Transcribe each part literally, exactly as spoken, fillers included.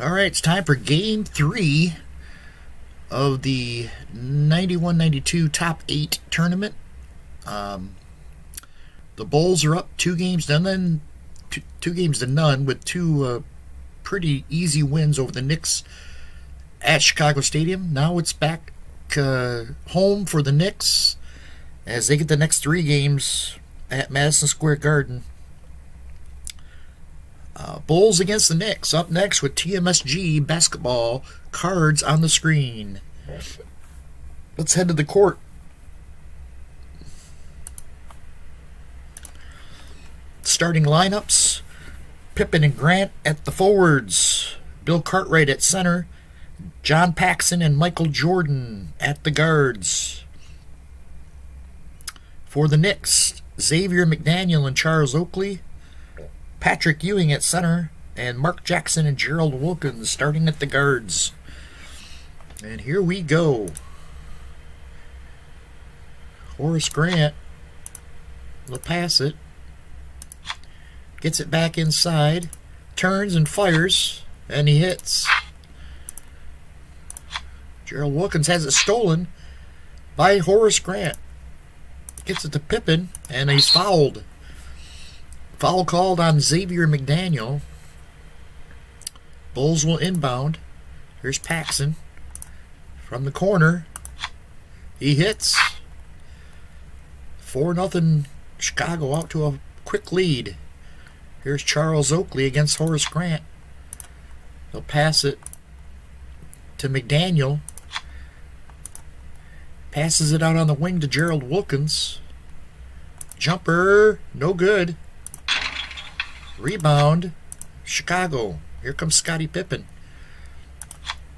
All right, it's time for game three of the ninety-one ninety-two top eight tournament. Um, the Bulls are up two games to none, two, two games to none with two uh, pretty easy wins over the Knicks at Chicago Stadium. Now it's back uh, home for the Knicks as they get the next three games at Madison Square Garden. Uh, Bulls against the Knicks up next with T M S G basketball cards on the screen. Let's head to the court. Starting lineups: Pippen and Grant at the forwards, Bill Cartwright at center, John Paxson and Michael Jordan at the guards. For the Knicks, Xavier McDaniel and Charles Oakley, Patrick Ewing at center, and Mark Jackson and Gerald Wilkins starting at the guards. And here we go. Horace Grant will pass it. Gets it back inside. Turns and fires. And he hits. Gerald Wilkins has it stolen by Horace Grant. Gets it to Pippen, and he's fouled. Foul called on Xavier McDaniel. Bulls will inbound. Here's Paxson. From the corner. He hits. four nothing Chicago out to a quick lead. Here's Charles Oakley against Horace Grant. He'll pass it to McDaniel. Passes it out on the wing to Gerald Wilkins. Jumper. No good. Rebound, Chicago. Here comes Scottie Pippen.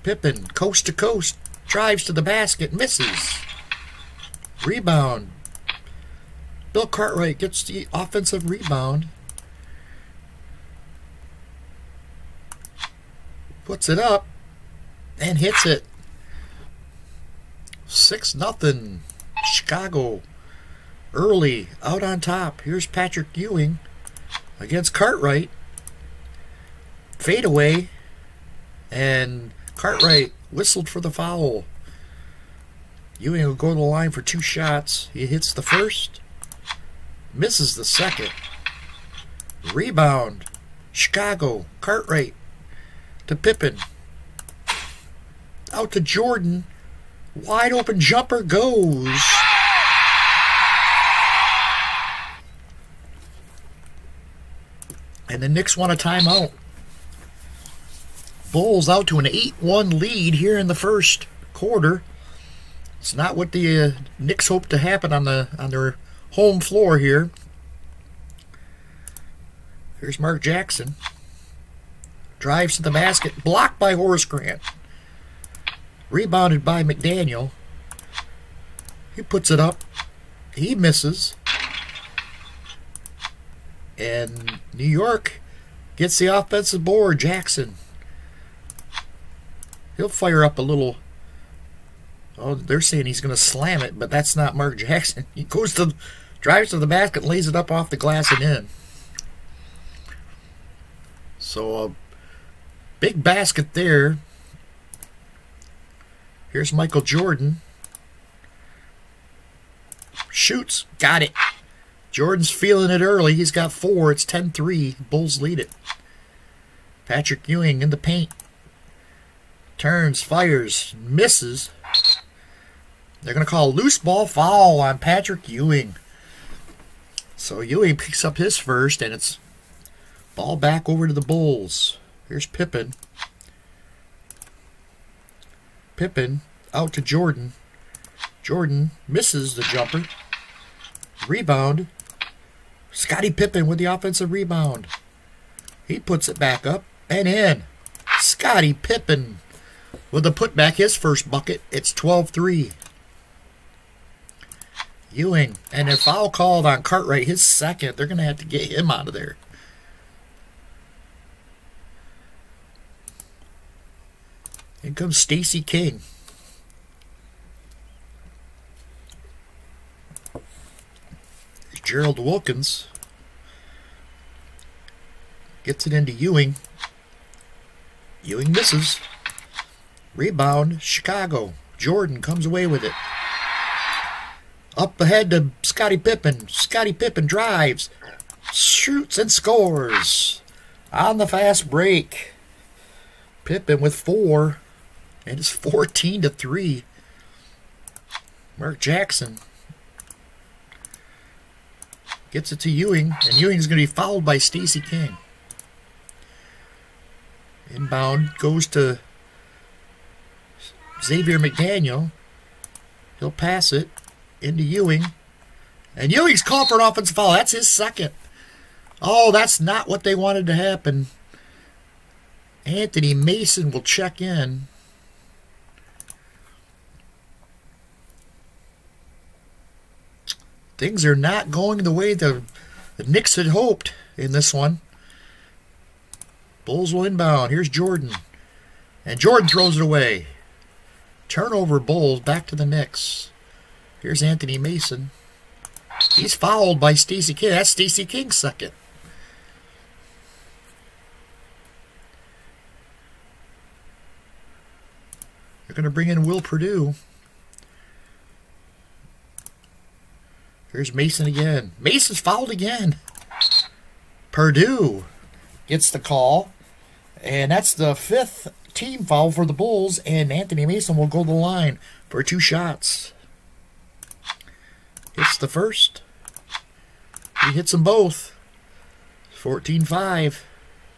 Pippen, coast to coast, drives to the basket, misses. Rebound. Bill Cartwright gets the offensive rebound. Puts it up and hits it. six nothing. Chicago early out on top. Here's Patrick Ewing against Cartwright. Fadeaway, and Cartwright whistled for the foul. Ewing will go to the line for two shots. He hits the first, misses the second. Rebound, Chicago. Cartwright to Pippen, out to Jordan. Wide open jumper goes. And the Knicks want a timeout. Bulls out to an eight one lead here in the first quarter. It's not what the uh, Knicks hoped to happen on the on their home floor here. Here's Mark Jackson. Drives to the basket, blocked by Horace Grant. Rebounded by McDaniel. He puts it up. He misses. And New York gets the offensive board. Jackson. He'll fire up a little. Oh, they're saying he's going to slam it, but that's not Mark Jackson. He goes to, drives to the basket, lays it up off the glass and in. So a big basket there. Here's Michael Jordan. Shoots. Got it. Jordan's feeling it early. He's got four. It's ten three. Bulls lead it. Patrick Ewing in the paint. Turns, fires, misses. They're going to call a loose ball foul on Patrick Ewing. So Ewing picks up his first, and it's ball back over to the Bulls. Here's Pippen. Pippen out to Jordan. Jordan misses the jumper. Rebound. Scottie Pippen with the offensive rebound. He puts it back up and in. Scottie Pippen with the putback, his first bucket. It's twelve three. Ewing, and a foul called on Cartwright, his second. They're going to have to get him out of there. In comes Stacy King. Gerald Wilkins gets it into Ewing. Ewing misses. Rebound, Chicago. Jordan comes away with it. Up ahead to Scottie Pippen. Scottie Pippen drives, shoots, and scores. On the fast break. Pippen with four. And it's fourteen to three. Mark Jackson gets it to Ewing. And Ewing's going to be fouled by Stacy King. Inbound goes to Xavier McDaniel. He'll pass it into Ewing. And Ewing's called for an offensive foul. That's his second. Oh, that's not what they wanted to happen. Anthony Mason will check in. Things are not going the way the, the Knicks had hoped in this one. Bulls will inbound. Here's Jordan. And Jordan throws it away. Turnover Bulls back to the Knicks. Here's Anthony Mason. He's fouled by Stacy King. That's Stacy King's second. They're going to bring in Will Perdue. Here's Mason again. Mason's fouled again. Perdue gets the call. And that's the fifth team foul for the Bulls. And Anthony Mason will go to the line for two shots. Hits the first. He hits them both. fourteen five.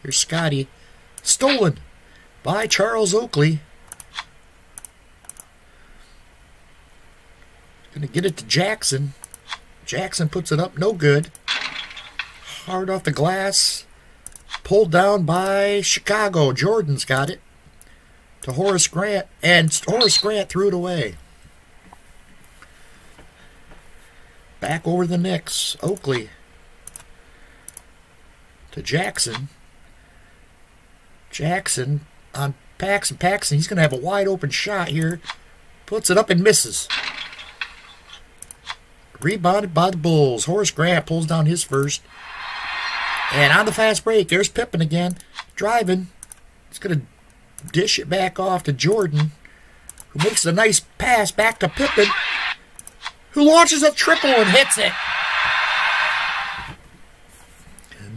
Here's Scottie. Stolen by Charles Oakley. Going to get it to Jackson. Jackson puts it up, no good. Hard off the glass. Pulled down by Chicago. Jordan's got it. To Horace Grant. And Horace Grant threw it away. Back over the Knicks. Oakley. To Jackson. Jackson on Paxson. Paxson, he's going to have a wide open shot here. Puts it up and misses. Rebounded by the Bulls. Horace Grant pulls down his first. And on the fast break, there's Pippen again. Driving. He's going to dish it back off to Jordan, who makes a nice pass back to Pippen, who launches a triple and hits it.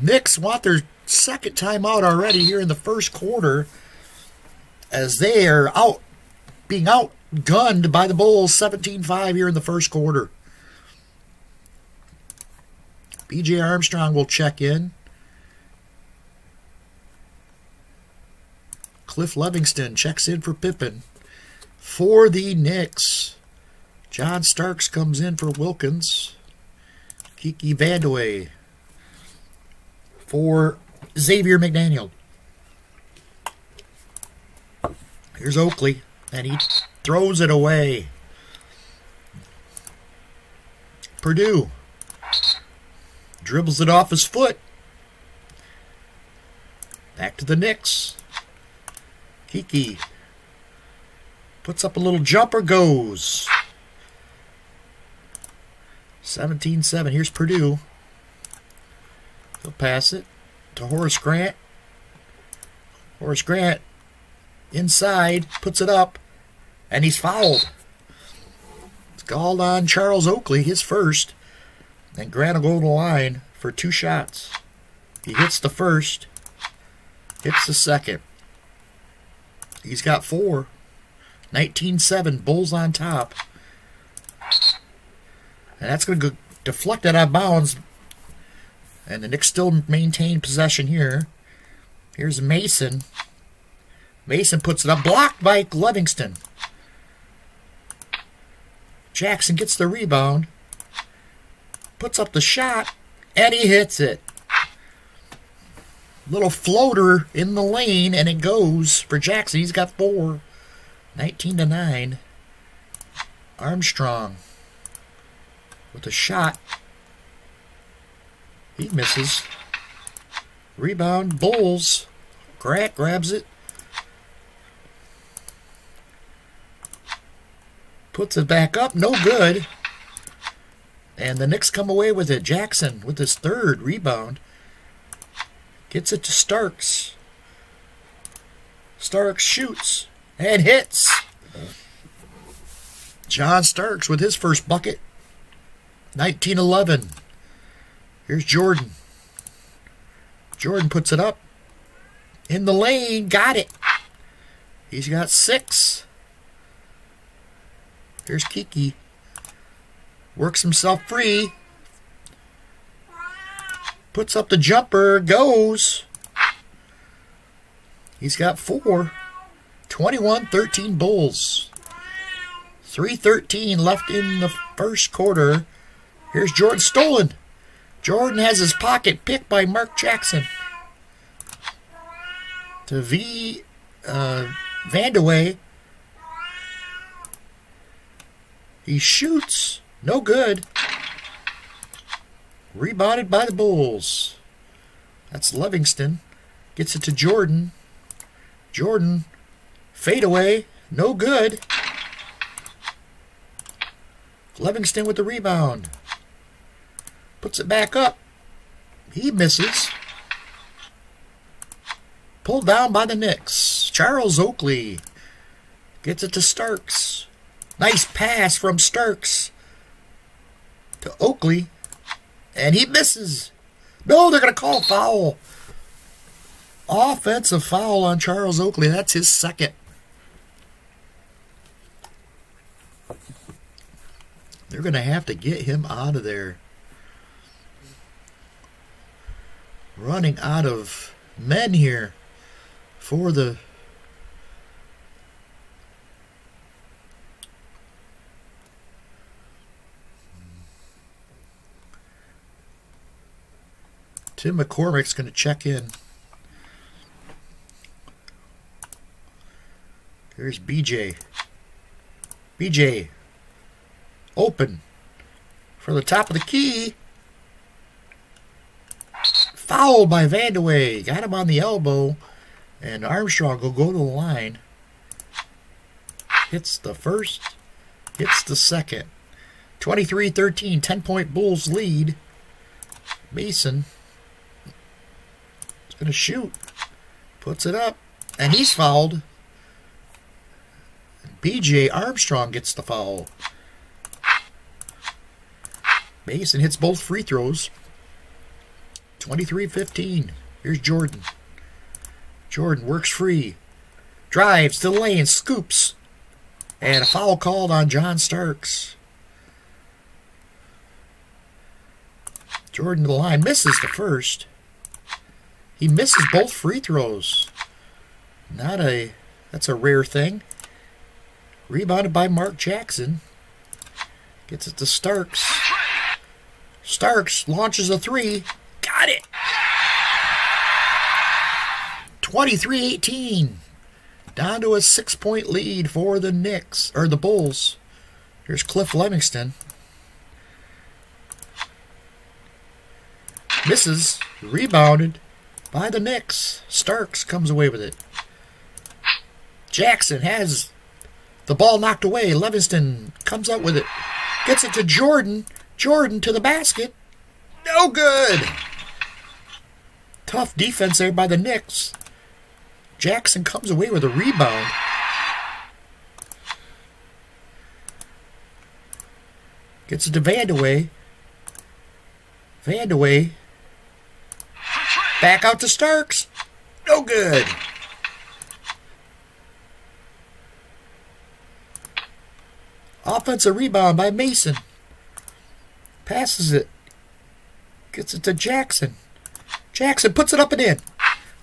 The Knicks want their second timeout already here in the first quarter, as they are out, being outgunned by the Bulls seventeen five here in the first quarter. B J Armstrong will check in. Cliff Levingston checks in for Pippen. For the Knicks, John Starks comes in for Wilkins. Kiki Vandeweghe for Xavier McDaniel. Here's Oakley, and he throws it away. Perdue dribbles it off his foot. Back to the Knicks. Kiki puts up a little jumper, goes. seventeen seven. Here's Perdue. He'll pass it to Horace Grant. Horace Grant inside, puts it up, and he's fouled. It's called on Charles Oakley, his first. And Grant will go to the line for two shots. He hits the first, hits the second. He's got four. nineteen seven, Bulls on top. And that's going to go deflected out of bounds. And the Knicks still maintain possession here. Here's Mason. Mason puts it up, blocked by Livingston. Jackson gets the rebound. Puts up the shot, and he hits it. Little floater in the lane, and it goes for Jackson. He's got four. nineteen to nine. Armstrong with a shot. He misses. Rebound, Bulls. Grant grabs it. Puts it back up. No good. And the Knicks come away with it. Jackson with his third rebound. Gets it to Starks. Starks shoots and hits. John Starks with his first bucket. nineteen eleven. Here's Jordan. Jordan puts it up. In the lane. Got it. He's got six. Here's Kiki. Works himself free. Puts up the jumper. Goes. He's got four. twenty-one thirteen Bulls. three thirteen left in the first quarter. Here's Jordan stolen. Jordan has his pocket picked by Mark Jackson. To V. Uh, Vandeweghe. He shoots. No good. Rebounded by the Bulls. That's Levingston. Gets it to Jordan. Jordan. Fadeaway. No good. Levingston with the rebound. Puts it back up. He misses. Pulled down by the Knicks. Charles Oakley gets it to Starks. Nice pass from Starks to Oakley. And he misses. No, they're going to call foul. Offensive foul on Charles Oakley. That's his second. They're going to have to get him out of there. Running out of men here. For the Tim McCormick's going to check in. Here's B J. B J open for the top of the key. Fouled by Vandeweghe. Got him on the elbow. And Armstrong will go to the line. Hits the first. Hits the second. twenty-three thirteen. ten-point Bulls lead. Mason is going to shoot. Puts it up. And he's fouled. B J Armstrong gets the foul. Mason hits both free throws. twenty-three fifteen. Here's Jordan. Jordan works free, drives to the lane, scoops, and a foul called on John Starks. Jordan to the line, misses the first. He misses both free throws. Not a, that's a rare thing. Rebounded by Mark Jackson. Gets it to Starks. Starks launches a three. Got it. twenty-three eighteen. Down to a six-point lead for the Knicks, or the Bulls. Here's Cliff Levingston. Misses. Rebounded by the Knicks. Starks comes away with it. Jackson has the ball knocked away. Levingston comes up with it. Gets it to Jordan. Jordan to the basket. No good. Tough defense there by the Knicks. Jackson comes away with a rebound. Gets it to Vandeweghe. Vandeweghe. Back out to Starks. No good. Offensive rebound by Mason. Passes it. Gets it to Jackson. Jackson puts it up and in.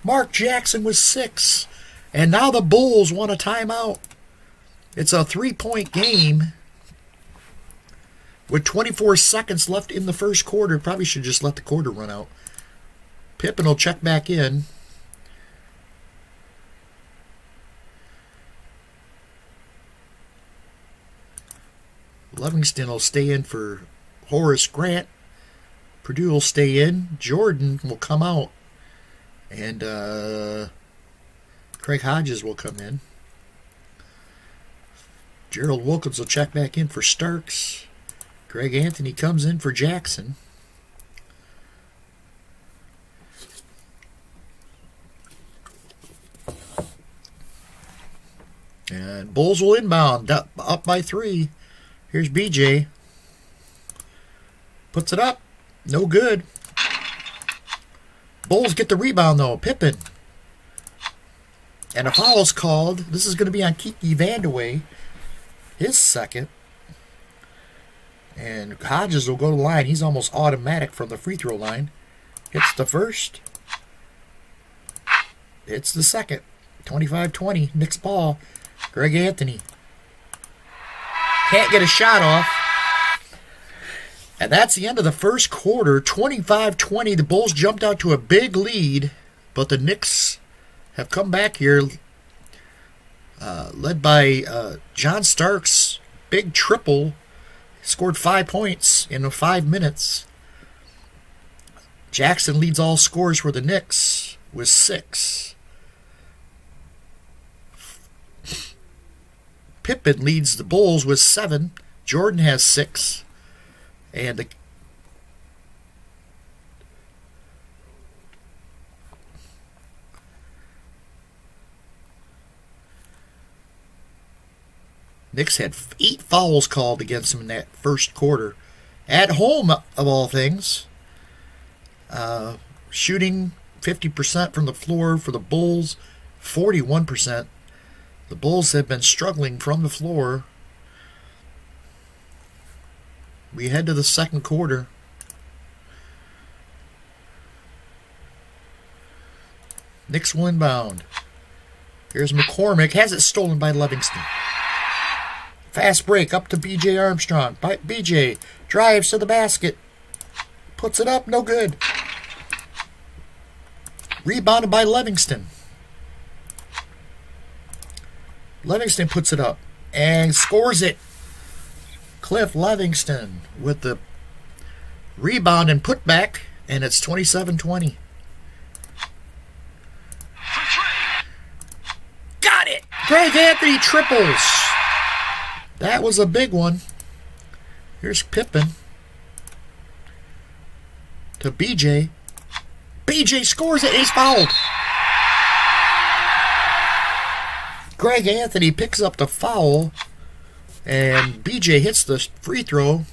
Mark Jackson was six. And now the Bulls want a timeout. It's a three-point game with twenty-four seconds left in the first quarter. Probably should just let the quarter run out. Pippen will check back in. Levingston will stay in for Horace Grant. Perdue will stay in. Jordan will come out. And uh, Craig Hodges will come in. Gerald Wilkins will check back in for Starks. Greg Anthony comes in for Jackson. And Bulls will inbound. Up, up by three. Here's B J. Puts it up. No good. Bulls get the rebound, though. Pippen. And a foul's called. This is going to be on Kiki Vandeweghe. His second. And Hodges will go to the line. He's almost automatic from the free throw line. Hits the first. Hits the second. twenty-five twenty. Knicks ball. Greg Anthony. Can't get a shot off. And that's the end of the first quarter. twenty-five twenty. The Bulls jumped out to a big lead. But the Knicks have come back here. Uh, led by uh, John Starks. Big triple. Scored five points in five minutes. Jackson leads all scores for the Knicks with six. Pippen leads the Bulls with seven. Jordan has six. And the Knicks had eight fouls called against them in that first quarter. At home, of all things, uh, shooting fifty percent from the floor for the Bulls, forty-one percent. The Bulls have been struggling from the floor. We head to the second quarter. Knicks will inbound. Here's McCormick. Has it stolen by Levingston. Fast break up to B J. Armstrong. B J drives to the basket. Puts it up. No good. Rebounded by Levingston. Levingston puts it up and scores it. Cliff Levingston with the rebound and putback, and it's twenty-seven twenty. Got it! Greg Anthony triples. That was a big one. Here's Pippen to B J. B J scores it. He's fouled. Greg Anthony picks up the foul. And B J hits the free throw,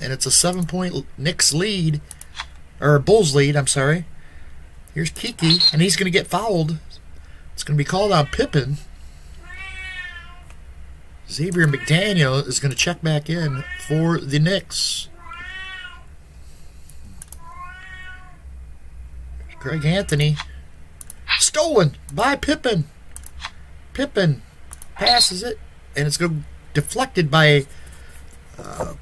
and it's a seven-point Knicks lead, or Bulls lead, I'm sorry. Here's Kiki, and he's going to get fouled. It's going to be called on Pippen. Xavier McDaniel is going to check back in for the Knicks. Here's Greg Anthony. Stolen by Pippen. Pippen passes it, and it's going to deflected by uh,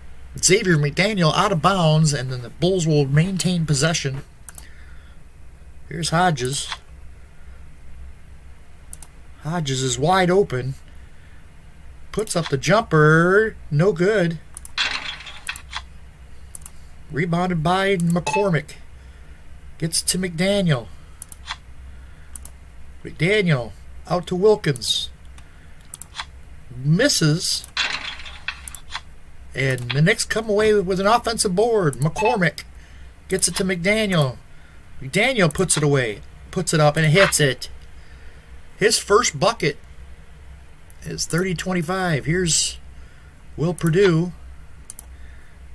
Xavier McDaniel out of bounds, and then the Bulls will maintain possession. Here's Hodges. Hodges is wide open. Puts up the jumper. No good. Rebounded by McCormick. Gets to McDaniel. McDaniel out to Wilkins. Misses, and the Knicks come away with an offensive board. McCormick gets it to McDaniel. McDaniel puts it away, puts it up, and hits it. His first bucket is thirty twenty-five. Here's Will Perdue.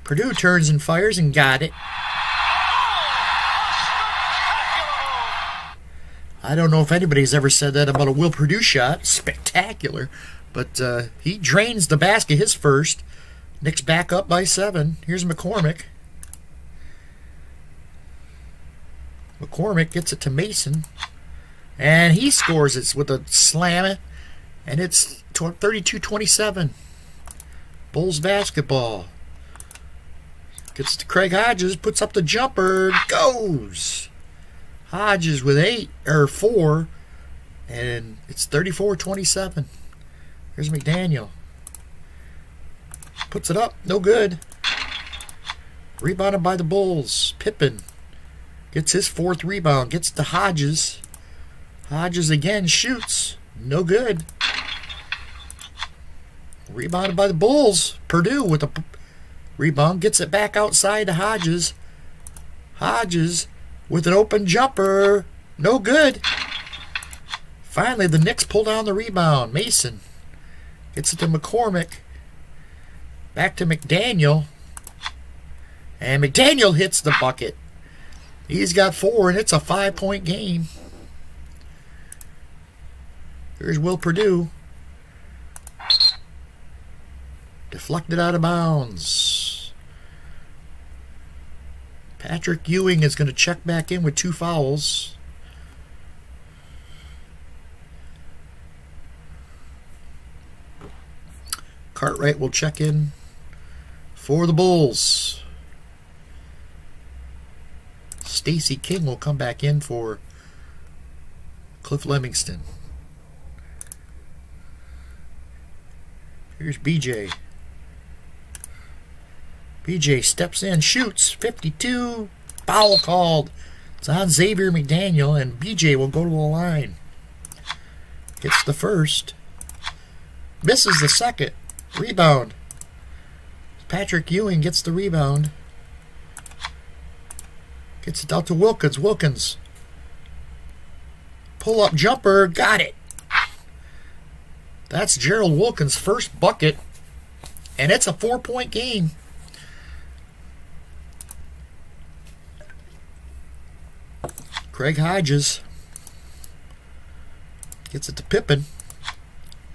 Perdue turns and fires and got it. I don't know if anybody's ever said that about a Will Perdue shot. Spectacular. But uh, he drains the basket, his first. Knicks back up by seven. Here's McCormick. McCormick gets it to Mason. And he scores it with a slam. And it's thirty-two twenty-seven. Bulls basketball. Gets to Craig Hodges. Puts up the jumper. Goes. Hodges with eight, or four. And it's thirty-four twenty-seven. Here's McDaniel. Puts it up. No good. Rebounded by the Bulls. Pippen gets his fourth rebound. Gets to Hodges. Hodges again shoots. No good. Rebounded by the Bulls. Perdue with a rebound. Gets it back outside to Hodges. Hodges with an open jumper. No good. Finally, the Knicks pull down the rebound. Mason. It's to McCormick. Back to McDaniel. And McDaniel hits the bucket. He's got four, and it's a five-point game. Here's Will Perdue. Deflected out of bounds. Patrick Ewing is going to check back in with two fouls. Cartwright will check in for the Bulls. Stacy King will come back in for Cliff Levingston. Here's B J. B J steps in, shoots, fifty-two, foul called. It's on Xavier McDaniel, and B J will go to the line. Hits the first, misses the second, rebound. Patrick Ewing gets the rebound. Gets it out to Wilkins, Wilkins. Pull up jumper, got it. That's Gerald Wilkins' first bucket, and it's a four-point game. Craig Hodges gets it to Pippen.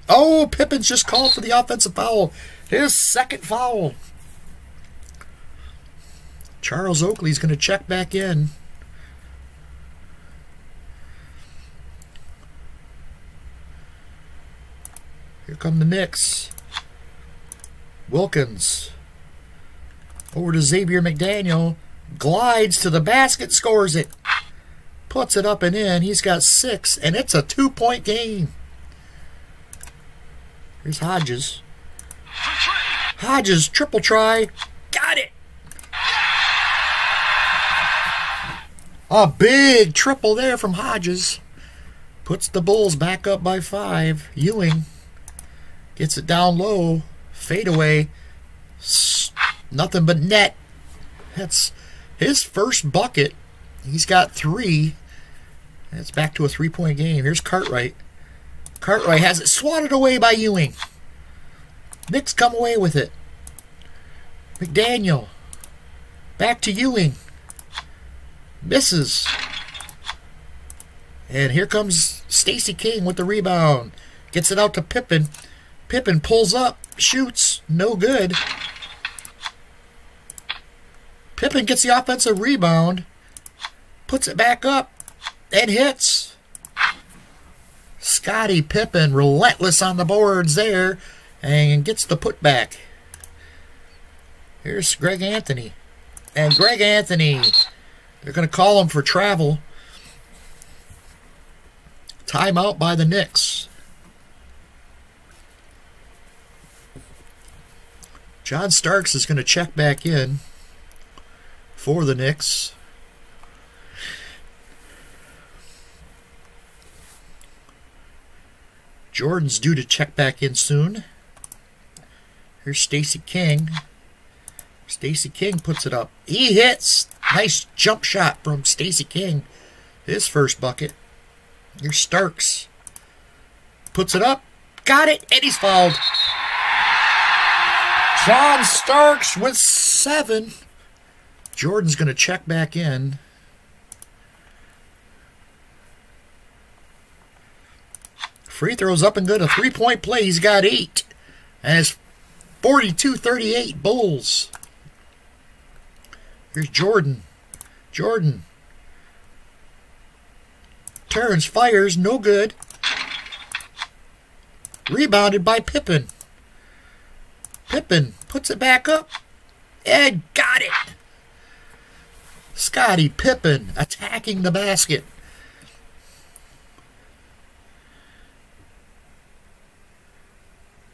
Oh, Pippen's just called for the offensive foul. His second foul. Charles Oakley's going to check back in. Here come the Knicks. Wilkins. Over to Xavier McDaniel. Glides to the basket, scores it. Puts it up and in. He's got six, and it's a two-point game. Here's Hodges. Hodges, triple try. Got it. A big triple there from Hodges. Puts the Bulls back up by five. Ewing. Gets it down low, fade away, nothing but net. That's his first bucket. He's got three. And it's back to a three-point game. Here's Cartwright. Cartwright has it swatted away by Ewing. Knicks come away with it. McDaniel. Back to Ewing. Misses. And here comes Stacy King with the rebound. Gets it out to Pippen. Pippen pulls up, shoots, no good. Pippen gets the offensive rebound, puts it back up, and hits. Scottie Pippen, relentless on the boards there, and gets the putback. Here's Greg Anthony. And Greg Anthony, they're going to call him for travel. Timeout by the Knicks. John Starks is going to check back in for the Knicks. Jordan's due to check back in soon. Here's Stacy King. Stacy King puts it up. He hits. Nice jump shot from Stacy King. His first bucket. Here's Starks. Puts it up. Got it. And he's fouled. John Starks with seven. Jordan's going to check back in. Free throws up and good. A three-point play. He's got eight. And it's forty-two thirty-eight Bulls. Here's Jordan. Jordan. Turns, fires, no good. Rebounded by Pippen. Pippen puts it back up and got it. Scottie Pippen attacking the basket.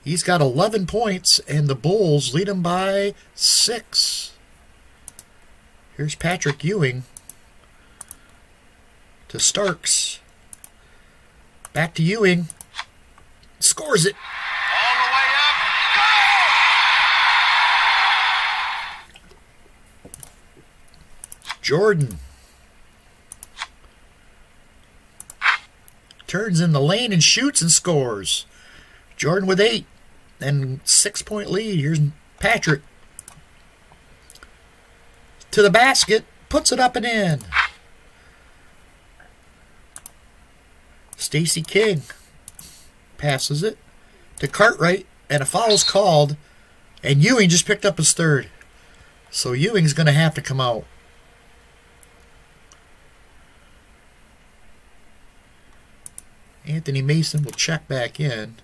He's got eleven points, and the Bulls lead him by six. Here's Patrick Ewing to Starks. Back to Ewing. Scores it. Jordan turns in the lane and shoots and scores. Jordan with eight. and six-point lead. Here's Patrick. To the basket, puts it up and in. Stacy King passes it to Cartwright, and a foul's called, and Ewing just picked up his third. So Ewing's going to have to come out. Anthony Mason will check back in.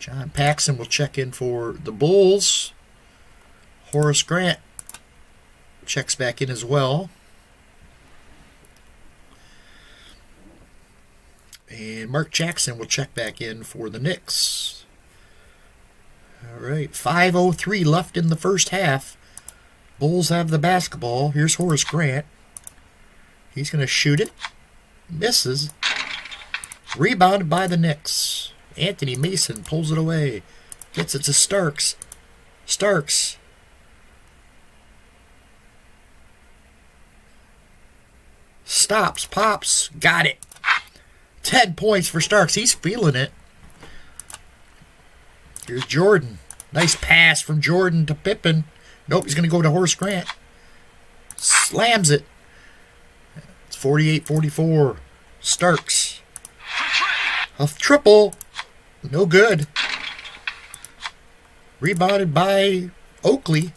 John Paxson will check in for the Bulls. Horace Grant checks back in as well. And Mark Jackson will check back in for the Knicks. All right, five oh three left in the first half. Bulls have the basketball. Here's Horace Grant. He's going to shoot it. Misses. Rebounded by the Knicks. Anthony Mason pulls it away. Gets it to Starks. Starks. Stops. Pops. Got it. Ten points for Starks. He's feeling it. Here's Jordan. Nice pass from Jordan to Pippen. Nope, he's going to go to Horace Grant. Slams it. It's forty-eight forty-four. Starks. A triple. No good. Rebounded by Oakley.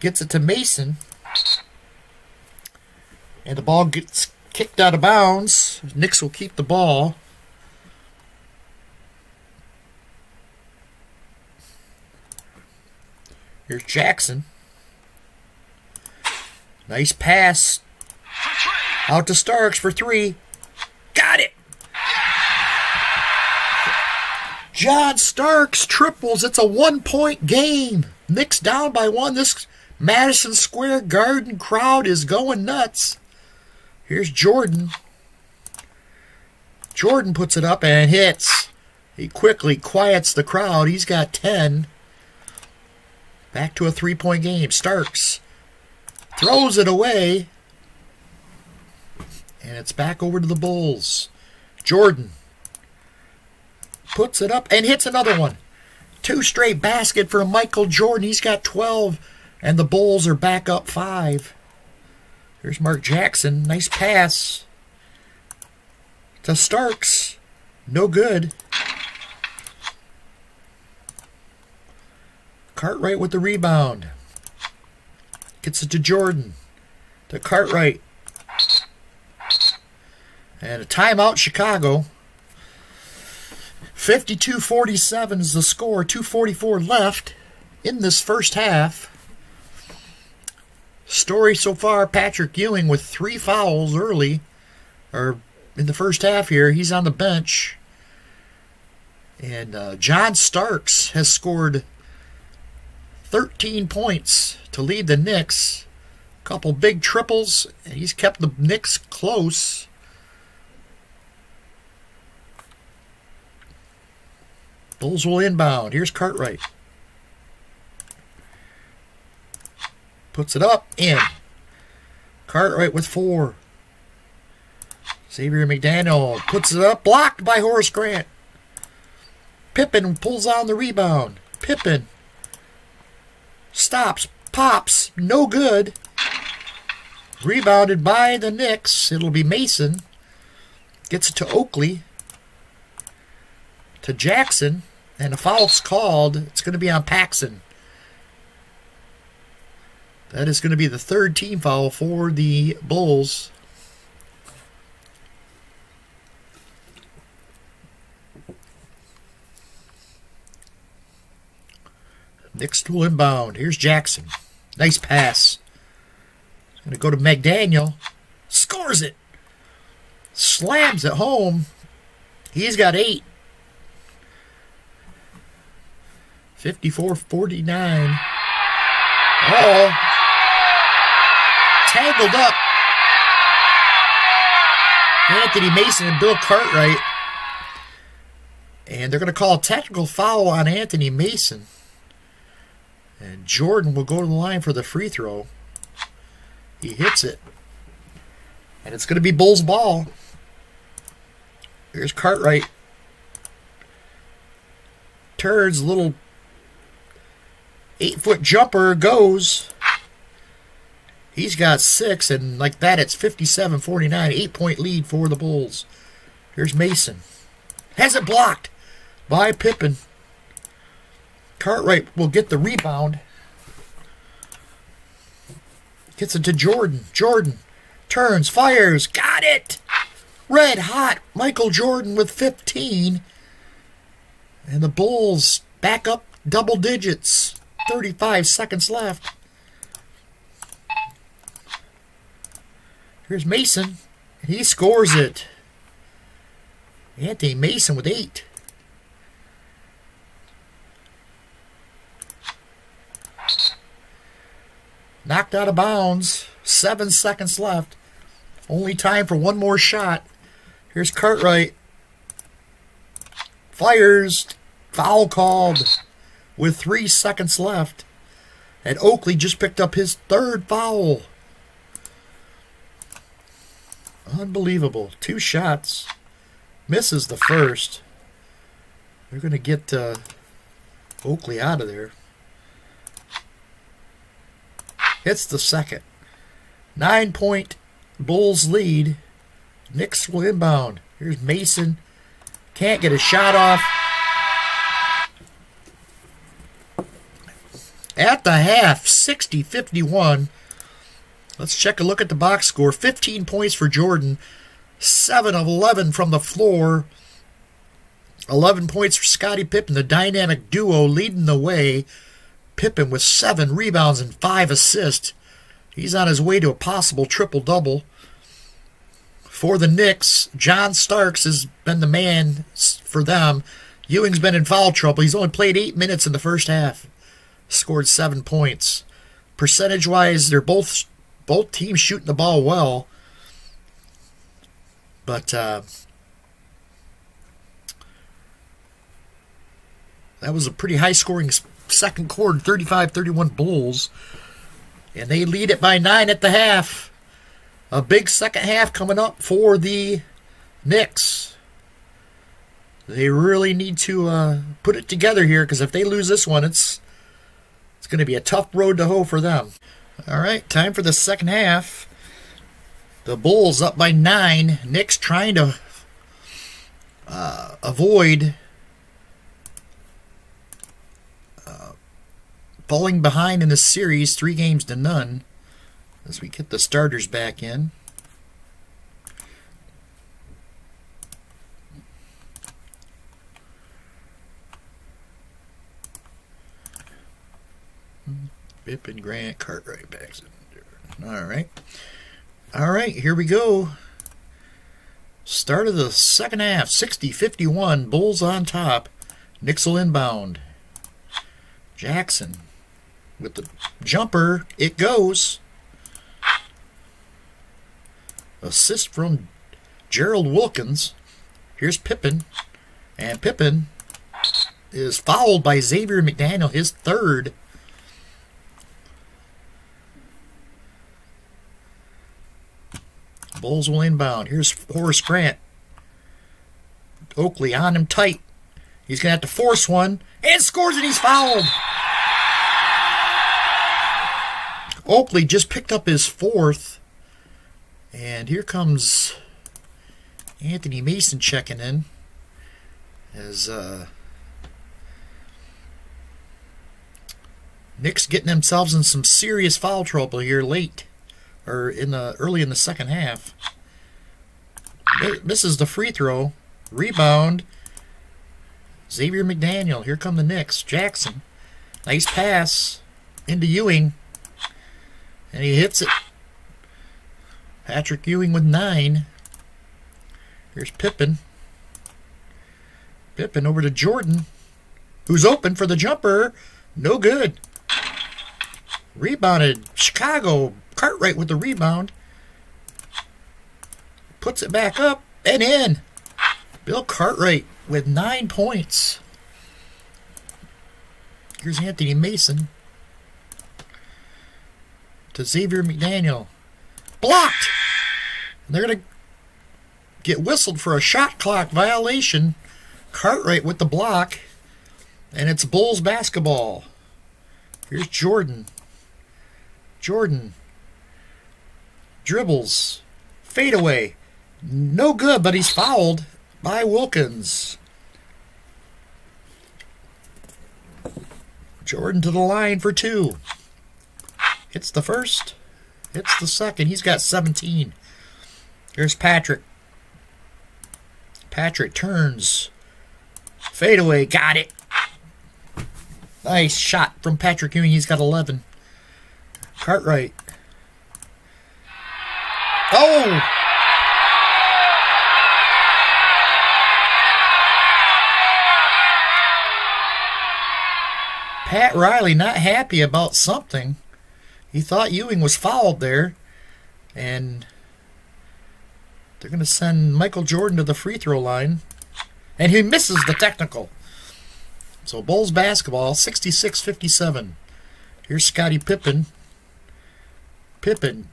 Gets it to Mason. And the ball gets kicked out of bounds. Knicks will keep the ball. Here's Jackson. Nice pass. Out to Starks for three. Got it. John Starks triples. It's a one-point game. Knicks down by one. This Madison Square Garden crowd is going nuts. Here's Jordan. Jordan puts it up and hits. He quickly quiets the crowd. He's got ten. Back to a three-point game. Starks throws it away. And it's back over to the Bulls. Jordan puts it up and hits another one. Two straight basket for Michael Jordan. He's got twelve. And the Bulls are back up five. Here's Mark Jackson. Nice pass to Starks. No good. Cartwright with the rebound. Gets it to Jordan. To Cartwright. And a timeout, Chicago. fifty-two forty-seven is the score. two forty-four left in this first half. Story so far, Patrick Ewing with three fouls early. Or in the first half here, he's on the bench. And uh, John Starks has scored thirteen points to lead the Knicks. A couple big triples. And he's kept the Knicks close. Bulls will inbound. Here's Cartwright. Puts it up. In. Cartwright with four. Xavier McDaniel puts it up. Blocked by Horace Grant. Pippen pulls on the rebound. Pippen. Stops, pops, no good. Rebounded by the Knicks. It'll be Mason. Gets it to Oakley. To Jackson. And a foul's called. It's going to be on Paxson. That is going to be the third team foul for the Bulls. Next will inbound. Here's Jackson. Nice pass. Going to go to McDaniel. Scores it. Slams it home. He's got eight. fifty-four forty-nine. Uh-oh. Tangled up. Anthony Mason and Bill Cartwright. And they're going to call a technical foul on Anthony Mason. And Jordan will go to the line for the free throw. He hits it. And it's going to be Bulls ball. Here's Cartwright. Turns, little eight-foot jumper goes. He's got six, and like that, it's fifty-seven forty-nine. Eight-point lead for the Bulls. Here's Mason. Has it blocked by Pippen. Cartwright will get the rebound. Gets it to Jordan. Jordan turns, fires, got it! Red hot Michael Jordan with fifteen. And the Bulls back up double digits. thirty-five seconds left. Here's Mason. He scores it. Anthony Mason with eight. Knocked out of bounds. Seven seconds left. Only time for one more shot. Here's Cartwright. Fires. Foul called with three seconds left. And Oakley just picked up his third foul. Unbelievable. Two shots. Misses the first. They're going to get uh, Oakley out of there. Hits the second. Nine-point Bulls lead. Knicks will inbound. Here's Mason. Can't get a shot off. At the half, sixty fifty-one. Let's check a look at the box score. fifteen points for Jordan. seven of eleven from the floor. eleven points for Scottie Pippen, the dynamic duo leading the way. Pippen with seven rebounds and five assists. He's on his way to a possible triple-double. For the Knicks, John Starks has been the man for them. Ewing's been in foul trouble. He's only played eight minutes in the first half. Scored seven points. Percentage-wise, they're both both teams shooting the ball well. But uh, that was a pretty high-scoring second quarter, thirty-five thirty-one Bulls. And they lead it by nine at the half. A big second half coming up for the Knicks. They really need to uh, put it together here, because if they lose this one, it's, it's going to be a tough road to hoe for them. All right, time for the second half. The Bulls up by nine. Knicks trying to uh, avoid falling behind in the series, three games to none, as we get the starters back in. Pippen, Grant, Cartwright, Paxson. All right. All right, here we go. Start of the second half, sixty fifty-one, Bulls on top. Knicks will inbound. Jackson. With the jumper, it goes. Assist from Gerald Wilkins. Here's Pippen. And Pippen is fouled by Xavier McDaniel, his third. Bulls will inbound. Here's Horace Grant. Oakley on him tight. He's going to have to force one. And scores, and he's fouled. Oakley just picked up his fourth. And here comes Anthony Mason checking in. As uh, Knicks getting themselves in some serious foul trouble here late. Or in the early in the second half. This is the free throw. Rebound. Xavier McDaniel. Here come the Knicks. Jackson. Nice pass into Ewing. And he hits it. Patrick Ewing with nine. Here's Pippen. Pippen over to Jordan, who's open for the jumper. No good. Rebounded. Chicago. Cartwright with the rebound. Puts it back up and in. Bill Cartwright with nine points. Here's Anthony Mason. To Xavier McDaniel. Blocked! And they're going to get whistled for a shot clock violation. Cartwright with the block. And it's Bulls basketball. Here's Jordan. Jordan. Dribbles. Fadeaway. No good, but he's fouled by Wilkins. Jordan to the line for two. Hits the first. Hits the second. He's got seventeen. Here's Patrick. Patrick turns. Fadeaway. Got it. Nice shot from Patrick Ewing. He's got eleven. Cartwright. Oh! Pat Riley not happy about something. He thought Ewing was fouled there. And they're going to send Michael Jordan to the free throw line. And he misses the technical. So Bulls basketball, sixty-six fifty-seven. Here's Scottie Pippen. Pippen.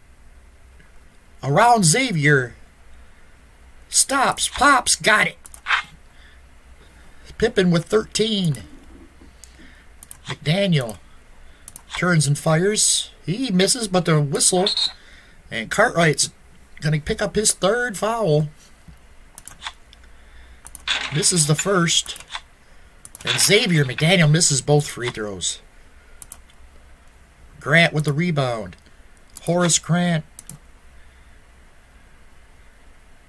Around Xavier. Stops. Pops. Got it. Pippen with thirteen. McDaniel. Turns and fires. He misses, but the whistle. And Cartwright's going to pick up his third foul. This is the first. And Xavier McDaniel misses both free throws. Grant with the rebound. Horace Grant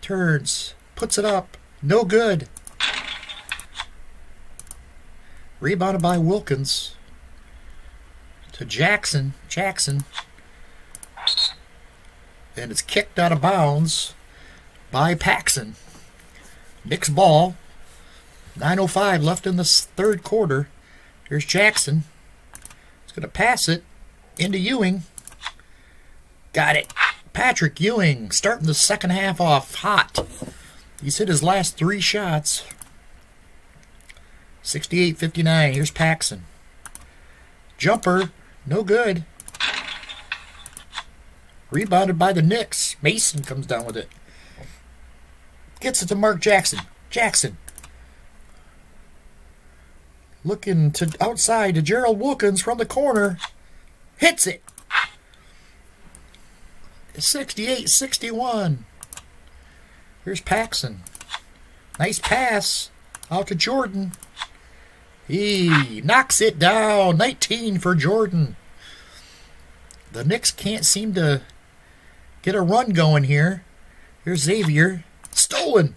turns, puts it up, no good. Rebounded by Wilkins to Jackson. Jackson, and it's kicked out of bounds by Paxson. Knicks ball. nine oh five left in the third quarter. Here's Jackson. He's going to pass it into Ewing. Got it. Patrick Ewing starting the second half off hot. He's hit his last three shots. sixty-eight fifty-nine. Here's Paxson. Jumper. No good. Rebounded by the Knicks. Mason comes down with it. Gets it to Mark Jackson. Jackson. Looking to outside to Gerald Wilkins from the corner. Hits it. sixty-eight sixty-one. Here's Paxson. Nice pass out to Jordan. He knocks it down. nineteen for Jordan. The Knicks can't seem to get a run going here. Here's Xavier. Stolen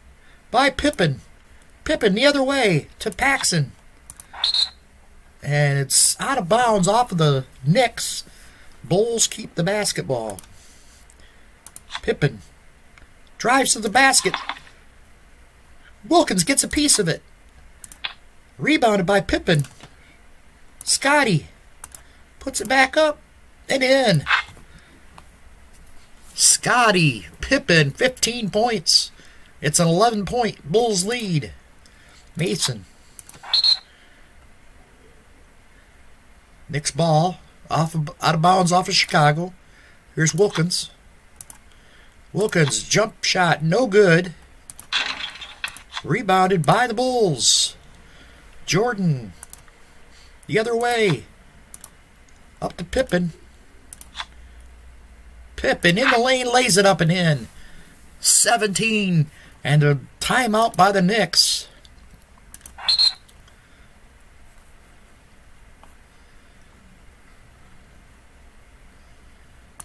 by Pippen. Pippen the other way to Paxson. And it's out of bounds off of the Knicks. Bulls keep the basketball. Pippen drives to the basket. Wilkins gets a piece of it. Rebounded by Pippen. Scottie puts it back up and in. Scottie Pippen, fifteen points. It's an eleven-point Bulls lead. Mason. Knicks ball off of, out of bounds off of Chicago. Here's Wilkins. Wilkins jump shot, no good. Rebounded by the Bulls. Jordan the other way. Up to Pippen. Pippen in the lane, lays it up and in. seventeen and a timeout by the Knicks.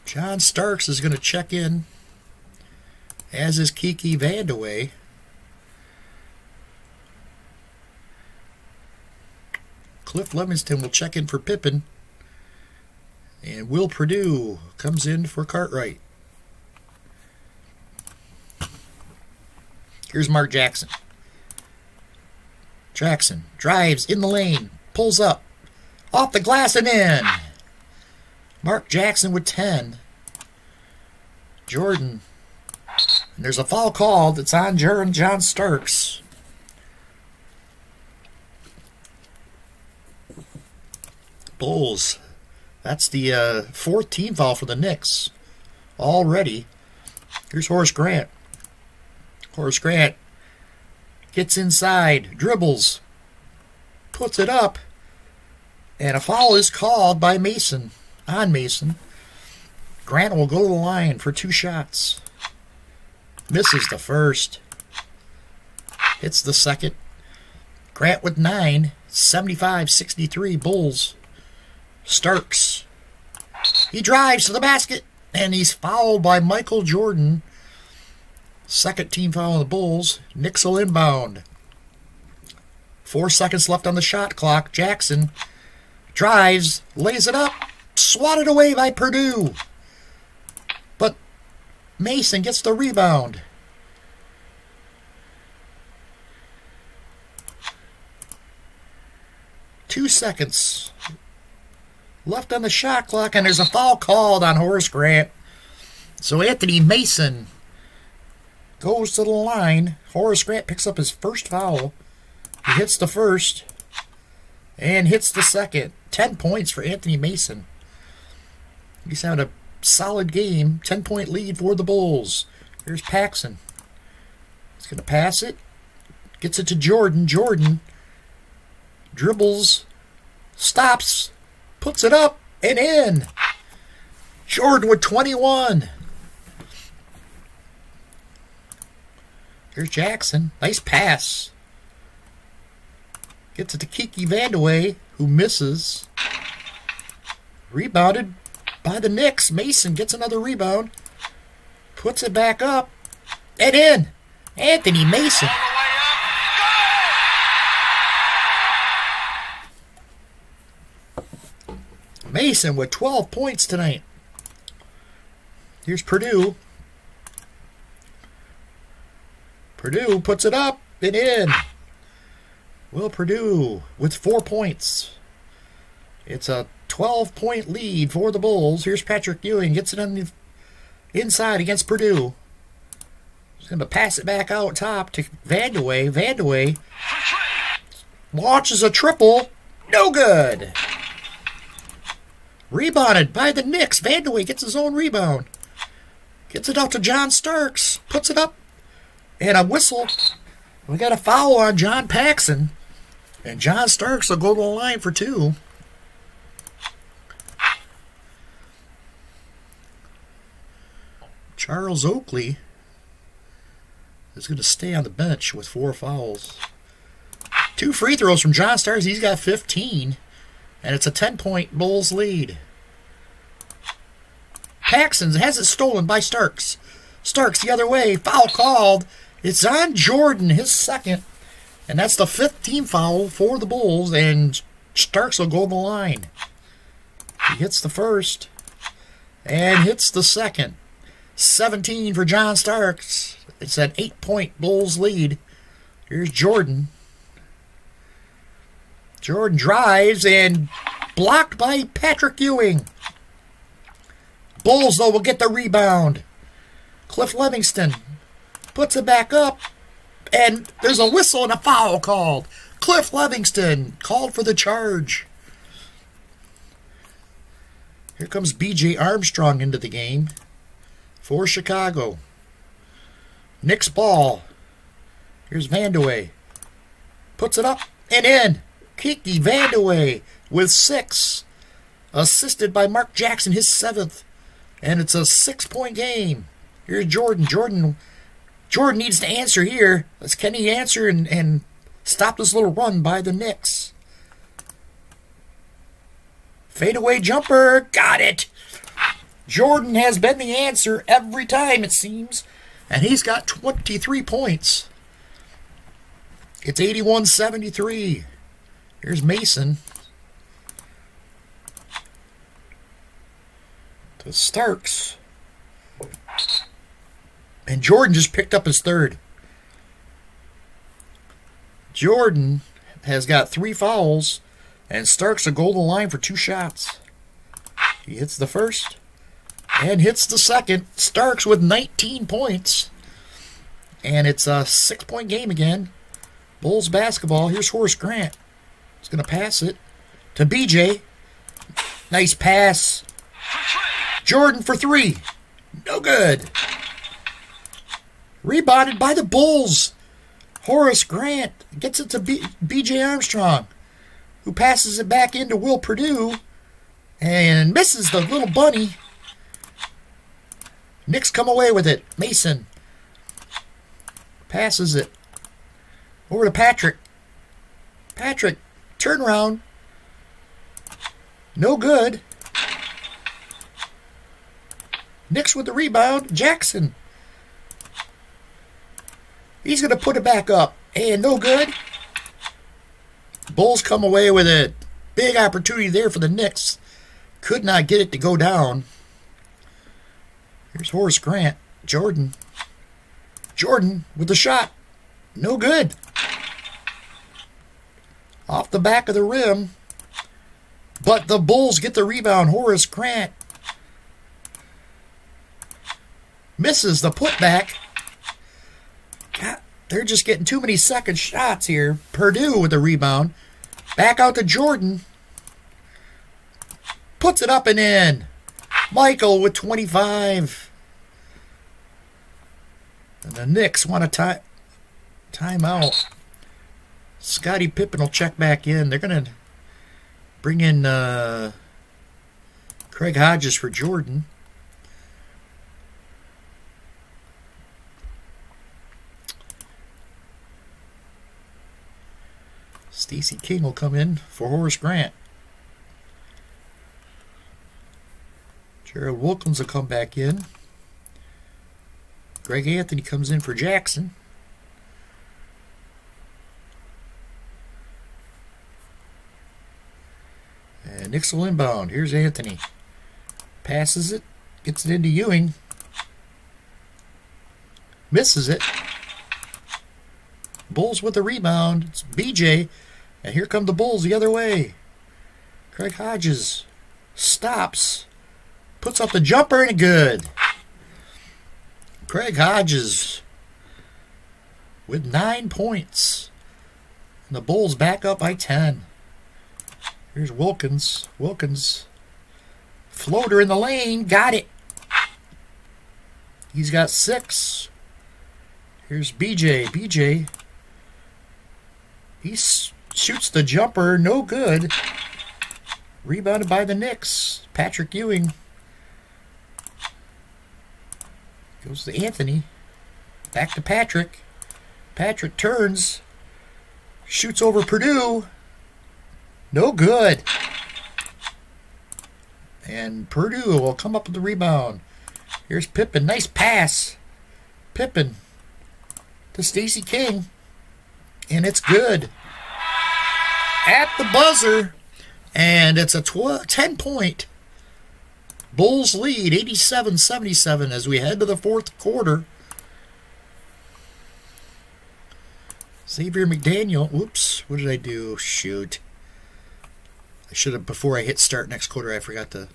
John Starks is going to check in, as is Kiki Vandeweghe. Cliff Levingston will check in for Pippen. And Will Perdue comes in for Cartwright. Here's Mark Jackson. Jackson drives in the lane, pulls up, off the glass and in. Mark Jackson with ten. Jordan. And there's a foul called. It's on John Starks. Bulls. That's the uh, fourth team foul for the Knicks already. Here's Horace Grant. Horace Grant gets inside, dribbles, puts it up, and a foul is called by Mason, on Mason. Grant will go to the line for two shots. Misses the first. Hits the second. Grant with nine. seventy-five sixty-three Bulls. Starks. He drives to the basket, and he's fouled by Michael Jordan. Second team foul on the Bulls. Knicks will inbound. Four seconds left on the shot clock. Jackson drives, lays it up, swatted away by Perdue. But Mason gets the rebound. Two seconds left on the shot clock, and there's a foul called on Horace Grant. So Anthony Mason goes to the line. Horace Grant picks up his first foul. He hits the first and hits the second. Ten points for Anthony Mason. He's having a solid game. Ten-point lead for the Bulls. Here's Paxson. He's going to pass it. Gets it to Jordan. Jordan dribbles, stops, puts it up, and in. Jordan with twenty-one. Here's Jackson. Nice pass. Gets it to Kiki Vandeweghe, who misses. Rebounded by the Knicks. Mason gets another rebound. Puts it back up. And in. Anthony Mason. Mason with twelve points tonight. Here's Perdue. Perdue puts it up and in. Will Perdue with four points. It's a twelve-point lead for the Bulls. Here's Patrick Ewing. Gets it on the inside against Perdue. He's going to pass it back out top to Vandeweghe. Vandeweghe launches a triple. No good. Rebounded by the Knicks. Vandeweghe gets his own rebound. Gets it out to John Starks. Puts it up. And a whistle. We got a foul on John Paxson. And John Starks will go to the line for two. Charles Oakley is going to stay on the bench with four fouls. Two free throws from John Starks. He's got fifteen. And it's a ten-point Bulls lead. Paxson has it stolen by Starks. Starks the other way. Foul called. It's on Jordan, his second, and that's the fifth team foul for the Bulls, and Starks will go to the line. He hits the first and hits the second. seventeen for John Starks. It's an eight-point Bulls lead. Here's Jordan. Jordan drives and blocked by Patrick Ewing. Bulls, though, will get the rebound. Cliff Levingston puts it back up, and there's a whistle and a foul called. Cliff Levingston called for the charge. Here comes B J Armstrong into the game for Chicago. Knicks ball. Here's Vandeweghe. Puts it up and in. Kiki Vandeweghe with six. Assisted by Mark Jackson, his seventh. And it's a six-point game. Here's Jordan. Jordan... Jordan needs to answer here. Can he answer and, and stop this little run by the Knicks? Fadeaway jumper. Got it. Jordan has been the answer every time, it seems. And he's got twenty-three points. It's eighty-one seventy-three. Here's Mason. To Starks. And Jordan just picked up his third. Jordan has got three fouls, and Starks a golden line for two shots. He hits the first and hits the second. Starks with nineteen points. And it's a six-point game again. Bulls basketball. Here's Horace Grant. He's going to pass it to B J. Nice pass. Jordan for three. No good. Rebounded by the Bulls. Horace Grant gets it to B J Armstrong, who passes it back into Will Perdue and misses the little bunny. Knicks come away with it. Mason passes it over to Patrick. Patrick, turnaround. No good. Knicks with the rebound. Jackson. He's going to put it back up. And no good. Bulls come away with it. Big opportunity there for the Knicks. Could not get it to go down. Here's Horace Grant. Jordan. Jordan with the shot. No good. Off the back of the rim. But the Bulls get the rebound. Horace Grant misses the putback. God, they're just getting too many second shots here. Perdue with the rebound. Back out to Jordan. Puts it up and in. Michael with twenty-five. And the Knicks want a time, time out. Scottie Pippen will check back in. They're going to bring in uh, Craig Hodges for Jordan. Stacy King will come in for Horace Grant. Gerald Wilkins will come back in. Greg Anthony comes in for Jackson. And Knicks will inbound. Here's Anthony. Passes it. Gets it into Ewing. Misses it. Bulls with the rebound. It's B J. And here come the Bulls the other way. Craig Hodges stops. Puts up the jumper and good. Craig Hodges with nine points. And the Bulls back up by ten. Here's Wilkins. Wilkins. Floater in the lane. Got it. He's got six. Here's B J. B J. He shoots the jumper. No good. Rebounded by the Knicks. Patrick Ewing. Goes to Anthony. Back to Patrick. Patrick turns. Shoots over Perdue. No good. And Perdue will come up with the rebound. Here's Pippen. Nice pass. Pippen to Stacy King. And it's good. At the buzzer. And it's a ten-point Bulls lead, eighty-seven seventy-seven, as we head to the fourth quarter. Xavier McDaniel. Whoops. What did I do? Shoot. I should have, before I hit start next quarter, I forgot to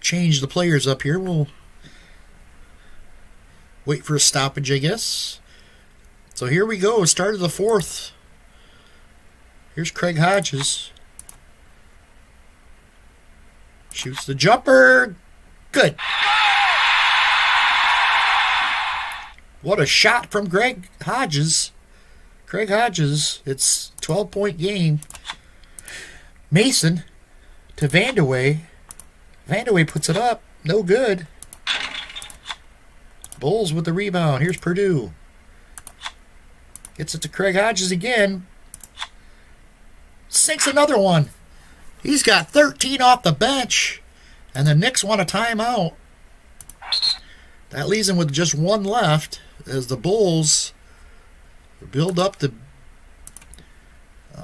change the players up here. We'll wait for a stoppage, I guess. So here we go. Start of the fourth. Here's Craig Hodges. Shoots the jumper. Good. What a shot from Greg Hodges. Craig Hodges. It's a twelve-point game. Mason to Vandeweghe. Vandeweghe puts it up. No good. Bulls with the rebound. Here's Perdue. Gets it to Craig Hodges again. Sinks another one. He's got thirteen off the bench. And the Knicks want a timeout. That leaves him with just one left as the Bulls build up the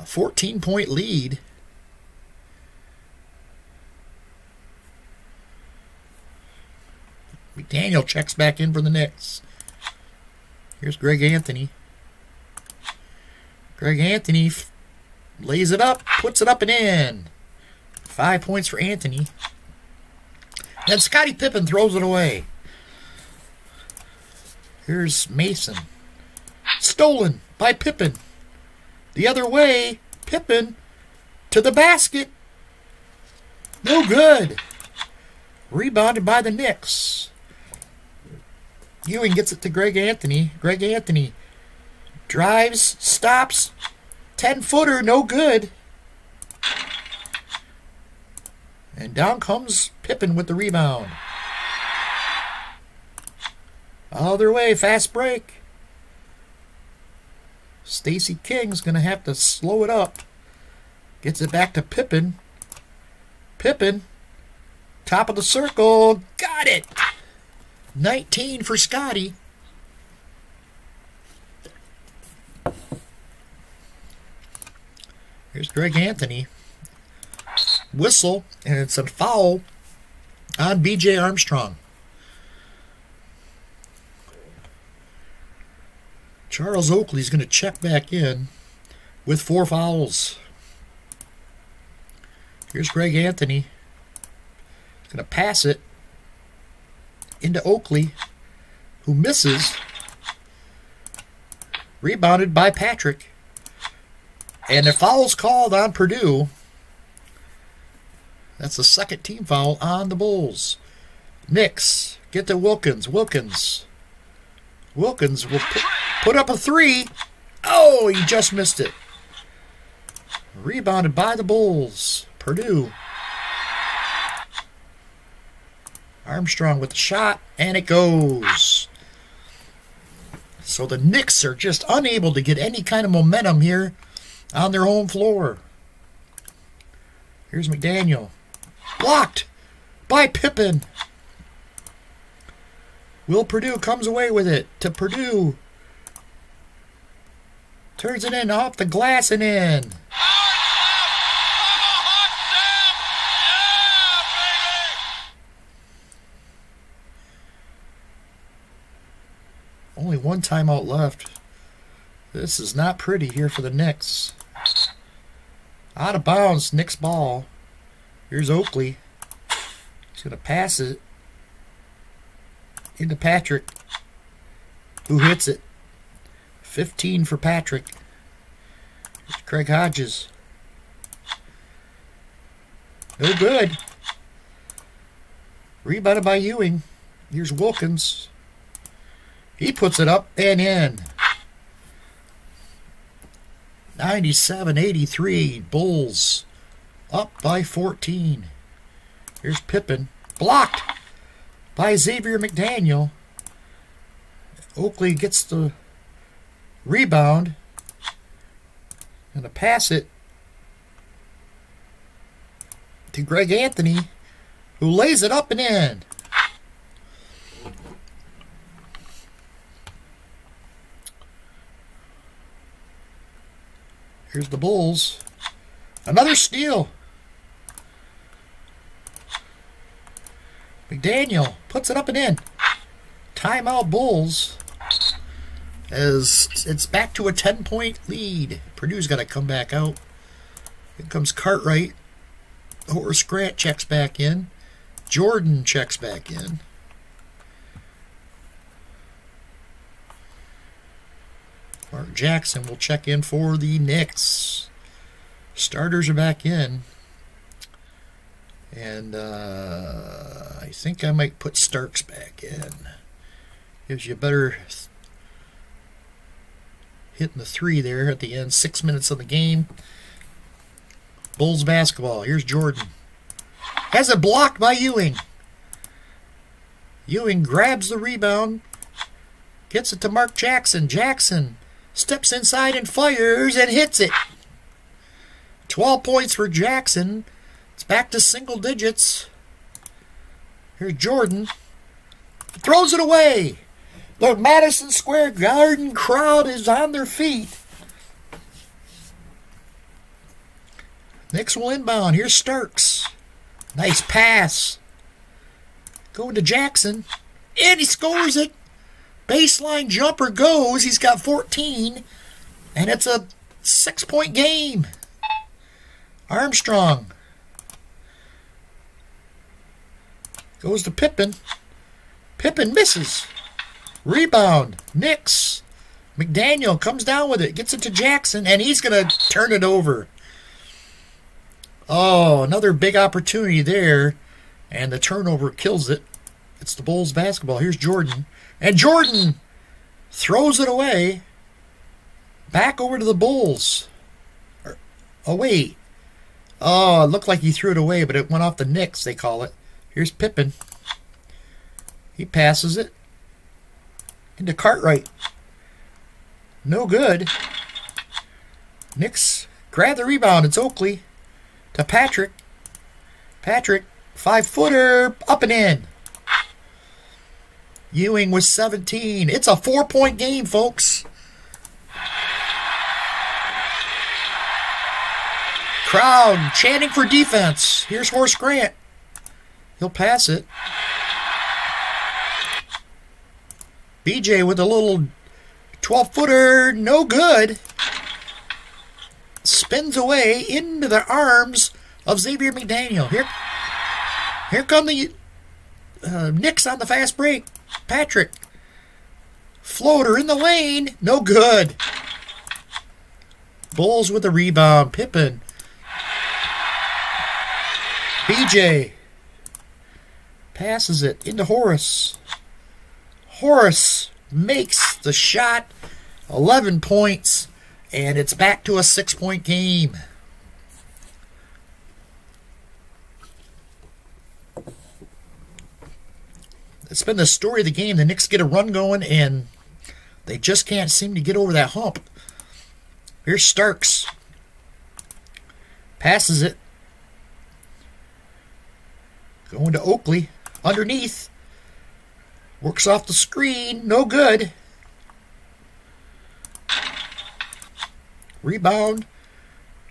fourteen-point lead. McDaniel checks back in for the Knicks. Here's Greg Anthony. Greg Anthony lays it up, puts it up and in. Five points for Anthony. Then Scottie Pippen throws it away. Here's Mason. Stolen by Pippen. The other way, Pippen to the basket. No good. Rebounded by the Knicks. Ewing gets it to Greg Anthony. Greg Anthony drives, stops, ten-footer, no good. And down comes Pippen with the rebound. Other way, fast break. Stacy King's going to have to slow it up. Gets it back to Pippen. Pippen, top of the circle, got it. nineteen for Scottie. Here's Greg Anthony. Whistle, and it's a foul on B J Armstrong. Charles Oakley's going to check back in with four fouls. Here's Greg Anthony. He's going to pass it into Oakley, who misses. Rebounded by Patrick. And a foul's called on Perdue. That's the second team foul on the Bulls. Knicks get to Wilkins. Wilkins. Wilkins will put, put up a three. Oh, he just missed it. Rebounded by the Bulls. Perdue. Armstrong with the shot, and it goes. So the Knicks are just unable to get any kind of momentum here on their home floor. Here's McDaniel. Blocked by Pippen. Will Perdue comes away with it to Perdue. Turns it in off the glass and in. Only one timeout left. This is not pretty here for the Knicks. Out of bounds, Knicks ball. Here's Oakley. He's going to pass it into Patrick, who hits it. fifteen for Patrick. Here's Craig Hodges. No good. Rebounded by Ewing. Here's Wilkins. He puts it up and in. ninety-seven eighty-three, Bulls up by fourteen. Here's Pippen, blocked by Xavier McDaniel. Oakley gets the rebound. Gonna pass it to Greg Anthony, who lays it up and in. Here's the Bulls. Another steal. McDaniel puts it up and in. Timeout Bulls. As it's back to a ten-point lead. Perdue's got to come back out. Here comes Cartwright. Horace Grant checks back in. Jordan checks back in. Mark Jackson will check in for the Knicks. Starters are back in. And uh, I think I might put Starks back in. Gives you a better hitting the three there at the end. Six minutes of the game. Bulls basketball. Here's Jordan. Has it blocked by Ewing. Ewing grabs the rebound. Gets it to Mark Jackson. Jackson steps inside and fires and hits it. twelve points for Jackson. It's back to single digits. Here's Jordan. Throws it away. The Madison Square Garden crowd is on their feet. Knicks will inbound. Here's Starks. Nice pass. Going to Jackson. And he scores it. Baseline jumper goes. He's got fourteen, and it's a six-point game. Armstrong goes to Pippen. Pippen misses. Rebound. Knicks. McDaniel comes down with it. Gets it to Jackson, and he's going to turn it over. Oh, another big opportunity there, and the turnover kills it. It's the Bulls basketball. Here's Jordan. And Jordan throws it away. Back over to the Bulls. Away. Oh, it looked like he threw it away, but it went off the Knicks, they call it. Here's Pippen. He passes it into Cartwright. No good. Knicks grab the rebound. It's Oakley to Patrick. Patrick, five-footer, up and in. Ewing with seventeen. It's a four-point game, folks. Crowd chanting for defense. Here's Horace Grant. He'll pass it. B J with a little twelve-footer. No good. Spins away into the arms of Xavier McDaniel. Here, here come the uh, Knicks on the fast break. Patrick. Floater in the lane. No good. Bulls with a rebound. Pippen. B J passes it into Horace. Horace makes the shot, eleven points, and it's back to a six-point game. It's been the story of the game. The Knicks get a run going, and they just can't seem to get over that hump. Here's Starks. Passes it. Going to Oakley. Underneath. Works off the screen. No good. Rebound.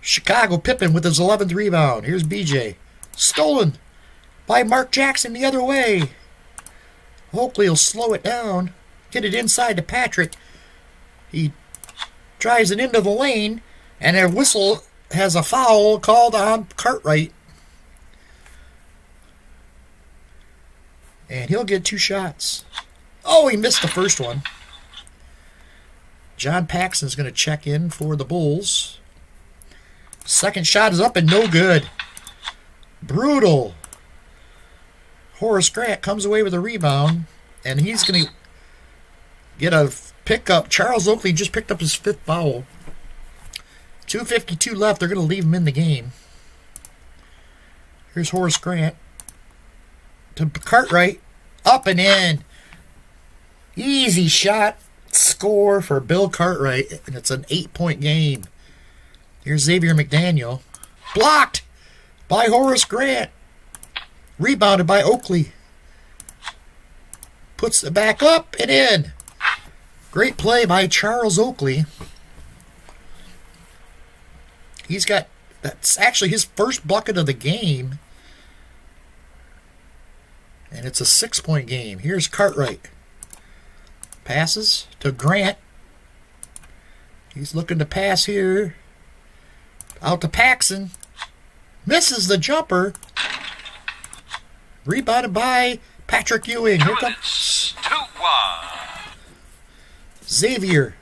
Chicago. Pippen with his eleventh rebound. Here's B J. Stolen by Mark Jackson the other way. Oakley will slow it down. Get it inside to Patrick. He drives it into the lane. And a whistle has a foul called on Cartwright. And he'll get two shots. Oh, he missed the first one. John Paxson's going to check in for the Bulls. Second shot is up and no good. Brutal. Horace Grant comes away with a rebound. And he's going to get a pickup. Charles Oakley just picked up his fifth foul. two fifty-two left. They're going to leave him in the game. Here's Horace Grant. To Cartwright, up and in. Easy shot, score for Bill Cartwright, and it's an eight-point game. Here's Xavier McDaniel. Blocked by Horace Grant. Rebounded by Oakley. Puts it back up and in. Great play by Charles Oakley. He's got, that's actually his first bucket of the game. And it's a six-point game. Here's Cartwright. Passes to Grant. He's looking to pass here. Out to Paxson. Misses the jumper. Rebounded by Patrick Ewing. Here comes Xavier.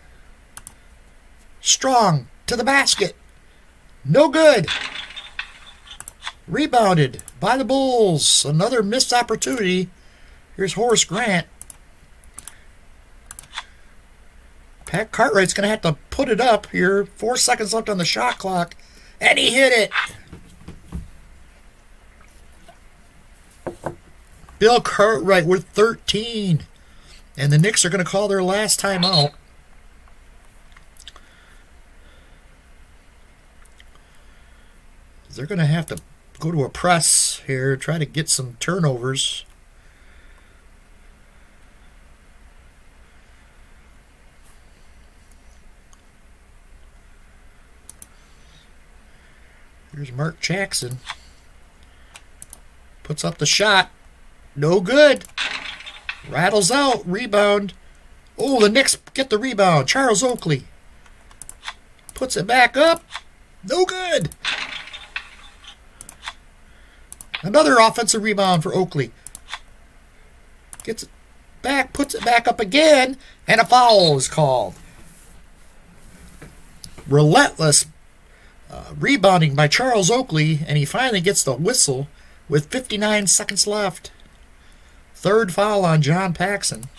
Strong to the basket. No good. Rebounded by the Bulls. Another missed opportunity. Here's Horace Grant. Pat Cartwright's going to have to put it up here. Four seconds left on the shot clock. And he hit it. Bill Cartwright with thirteen. And the Knicks are going to call their last timeout. They're going to have to go to a press here, try to get some turnovers. Here's Mark Jackson. Puts up the shot. No good. Rattles out. Rebound. Oh, the Knicks get the rebound. Charles Oakley. Puts it back up. No good. Another offensive rebound for Oakley. Gets it back, puts it back up again, and a foul is called. Relentless uh, rebounding by Charles Oakley, and he finally gets the whistle with fifty-nine seconds left. Third foul on John Paxson.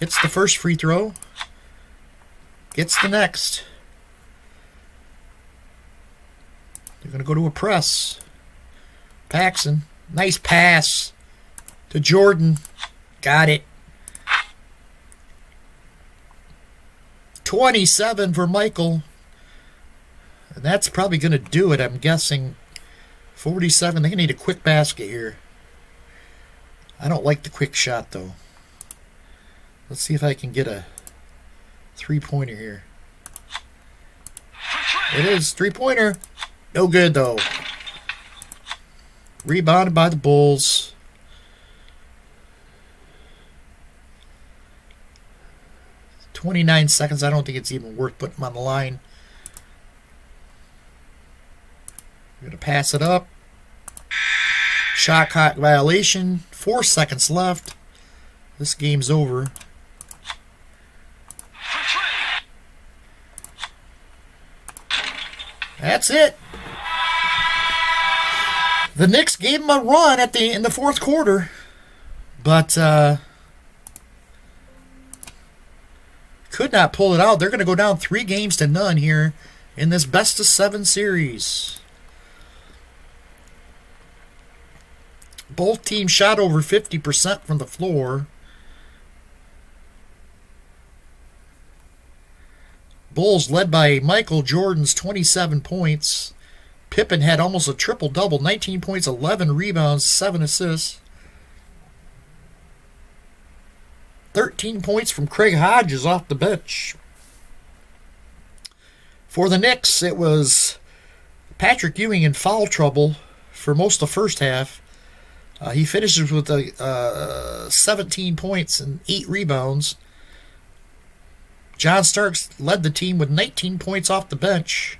Hits the first free throw. Gets the next. They're going to go to a press. Paxson. Nice pass to Jordan. Got it. twenty-seven for Michael. And that's probably going to do it, I'm guessing. forty-seven. They need a quick basket here. I don't like the quick shot, though. Let's see if I can get a three-pointer here. It is three-pointer. No good, though. Rebounded by the Bulls. twenty-nine seconds. I don't think it's even worth putting them on the line. We're going to pass it up. Shot clock violation. Four seconds left. This game's over. That's it. The Knicks gave him a run at the in the fourth quarter, but uh, could not pull it out. They're going to go down three games to none here in this best of seven series. Both teams shot over fifty percent from the floor. Bulls led by Michael Jordan's twenty-seven points. Pippen had almost a triple-double, nineteen points, eleven rebounds, seven assists. thirteen points from Craig Hodges off the bench. For the Knicks, it was Patrick Ewing in foul trouble for most of the first half. Uh, he finishes with a, uh, seventeen points and eight rebounds. John Starks led the team with nineteen points off the bench.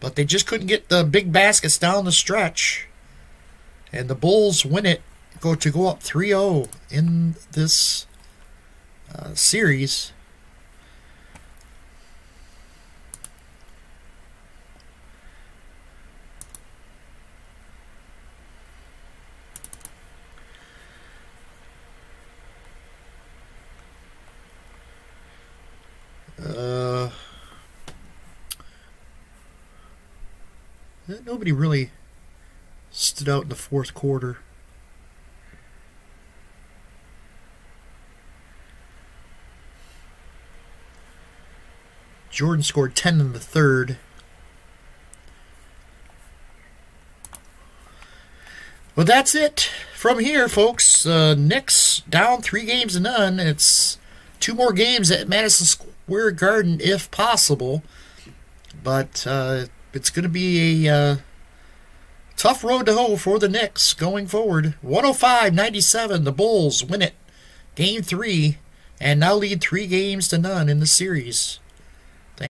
But they just couldn't get the big baskets down the stretch. And the Bulls win it, go to go up three oh in this uh, series. Uh... Nobody really stood out in the fourth quarter. Jordan scored ten in the third. Well, that's it from here, folks. Uh, Knicks down three games to none. It's two more games at Madison Square Garden, if possible. But... Uh, It's going to be a uh, tough road to hoe for the Knicks going forward. one oh five ninety-seven, the Bulls win it. Game three, and now lead three games to none in the series.